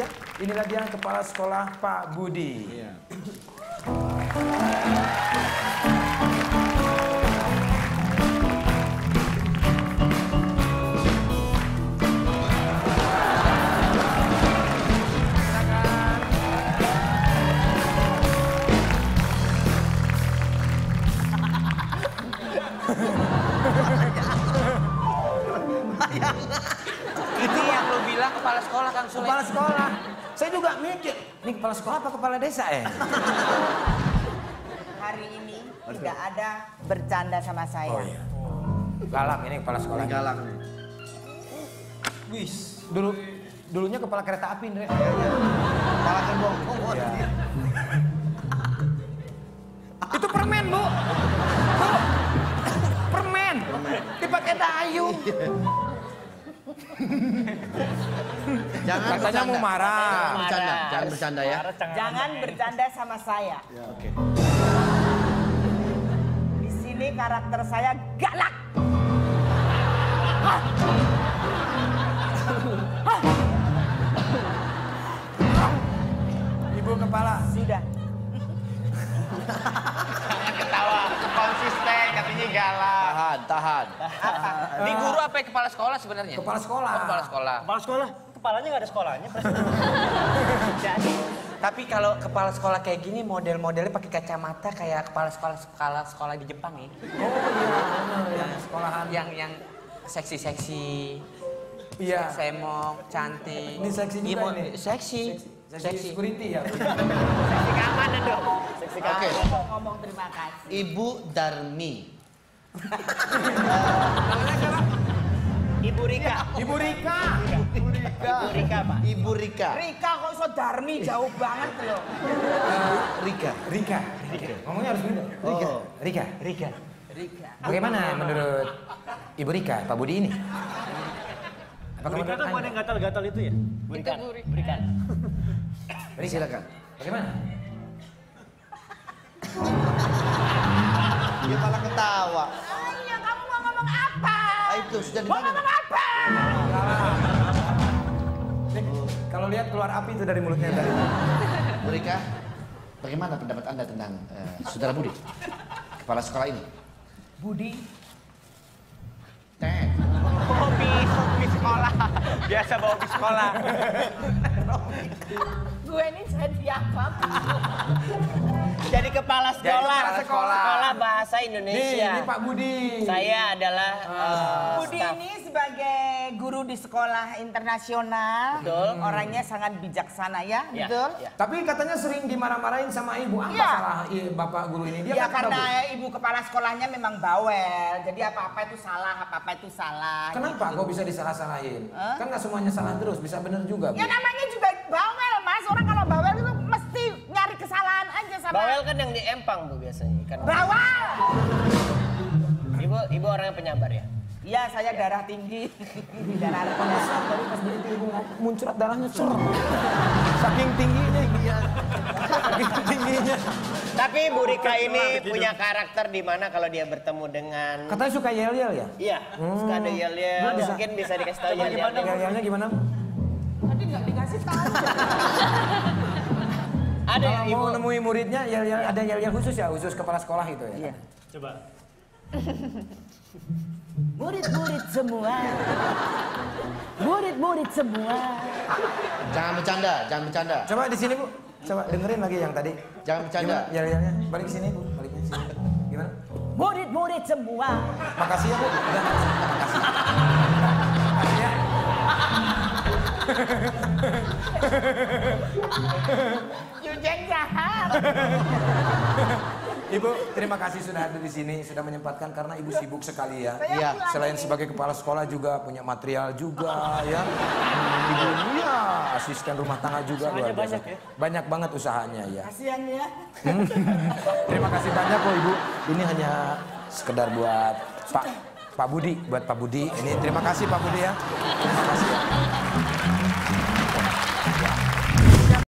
ya. Inilah dia kepala sekolah Pak Budi. Iya. Itu yang lo bilang kepala sekolah, Kang Sule. Kepala sekolah. Saya juga mikir, ini kepala sekolah apa kepala desa ya? Hari ini tidak ada bercanda sama saya. Oh, iya. Galang ini kepala sekolah. Galang. Wis. Dulunya kepala kereta api, Ndre. Kepala gerbong. Itu permen, Bu. Dipakai dayung. Jangan bercanda. Mau marah. Bercanda. Jangan bercanda ya. Jangan bercanda sama saya. Ya, okay. Di sini karakter saya galak. Ibu kepala sudah. Ketawa konsisten katanya galak. Tahan. Di guru apa ya, kepala sekolah sebenarnya? Kepala sekolah. Oh, kepala sekolah. Kepala sekolah. Kepalanya nggak ada sekolahnya. Jadi. Tapi kalau kepala sekolah kayak gini model-modelnya pakai kacamata kayak kepala sekolah di Jepang ya. Oh iya. Yang sekolahan. Yang seksi-seksi. Iya. Semok, cantik. Ini seksi juga ini. Seksi. Seksi security ya. Seksi keamanan dong. Seksi keamanan. Oke. Ngomong terima kasih. Ibu Darmi. Ibu Rika. Ibu Rika. Ibu Rika. Ibu Rika, Pak. Ibu Rika. Rika kok so Darmi jauh banget loh. Rika. Rika. Rika. Ngomongnya harus beda. Rika. Rika. Rika. Rika. Bagaimana menurut Ibu Rika, Pak Budi ini? Ibu Rika tuh mana yang gatal-gatal itu ya? Berikan. Berikan. Beri silakan. Bagaimana? Dia malah ketawa. Iya, kamu mau ngomong apa? Itu sudah dimana? Mau ngomong apa? Kalau lihat keluar api itu dari mulutnya tadi. Bu Rika, bagaimana pendapat Anda tentang saudara Budi, kepala sekolah ini? Budi. Teh. Hobi sekolah. Biasa bawa hobi sekolah. Gue ini jadi apa? Jadi kepala sekolah. Sekolah bahasa Indonesia. Ini Pak Budi. Saya adalah Budi staff. Ini sebagai guru di sekolah internasional. Betul. Orangnya sangat bijaksana ya, ya. Betul. Ya. Tapi katanya sering dimarah-marahin sama ibu. Apa ya. Salah bapak guru ini? Dia ya karena ibu kepala sekolahnya memang bawel. Jadi apa-apa itu salah, apa-apa itu salah. Kenapa gitu. Kok bisa disalah-salahin? Kan nggak semuanya salah terus, bisa bener juga. Ya Bu. Namanya juga bawel Mas. Orang kalau bawel itu mesti nyari kesalahan aja sama. Bawel kan yang diempang Bu biasanya. Ikan bawel. Ibu orangnya penyabar ya? Iya, saya darah tinggi. Darah panas. Tadi pas di ibu muncrat darahnya sur. Saking tingginya dia. Saking tingginya. Tapi Bu Rika ini punya karakter di mana kalau dia bertemu dengan. Katanya suka yel-yel ya? Iya, suka ada yel-yel. Mungkin bisa dikasih tahu yel-yel. Yel-yelnya gimana? Tadi nggak dikasih tahu. Ada yang mau nemui muridnya yel-yel, ada yel-yel khusus ya, khusus kepala sekolah gitu ya. Iya. Coba. Murid-murid semua. Murid-murid semua. Jangan bercanda, jangan bercanda. Coba di sini, Bu. Coba dengerin lagi yang tadi. Jangan bercanda. Yel-yelnya balik ke sini, Bu. Baliknya sini. Gimana? Murid-murid semua. Makasih ya, Bu. Udah, makasih. Makasih ya. Jujeng jahat. Ibu, terima kasih sudah ada di sini, sudah menyempatkan karena ibu sibuk sekali ya. Iya. Selain sebagai kepala sekolah juga punya material juga ya. Ibu ya, asisten rumah tangga juga luar biasa. Banyak, ya? Banyak banget usahanya ya. Kasihan ya. Terima kasih banyak kok Ibu. Ini hanya sekedar buat Pak Budi, buat Pak Budi. Ini terima kasih Pak Budi ya. Terima kasih. Ya.